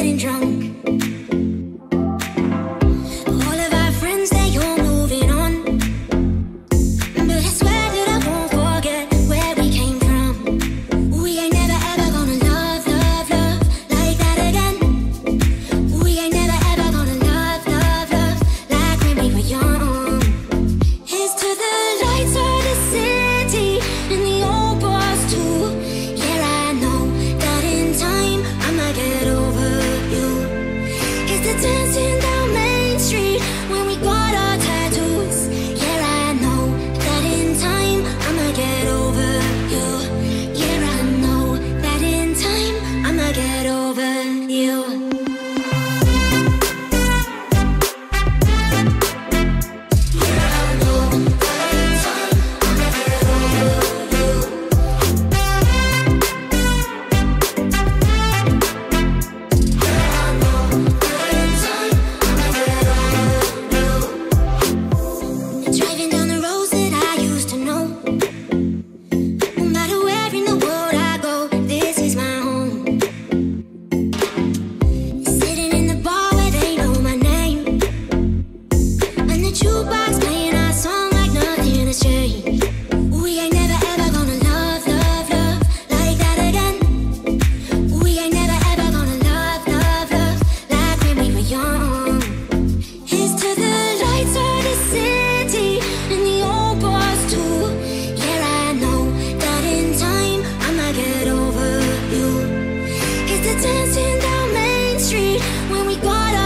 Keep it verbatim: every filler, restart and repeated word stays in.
getting drunk. All of our friends, they all moving on, but I swear that I won't forget where we came from. We ain't never ever gonna love, love, love like that again. We ain't never ever gonna love, love, love like when we were young. Here's to the lights of the city and the old bars too. Yeah, I know that in time I'ma get over. Dancing down Main Street when we got our tattoos. Yeah, I know that in time I'ma get over you. Yeah, I know that in time I'ma get over you. Dancing down Main Street when we got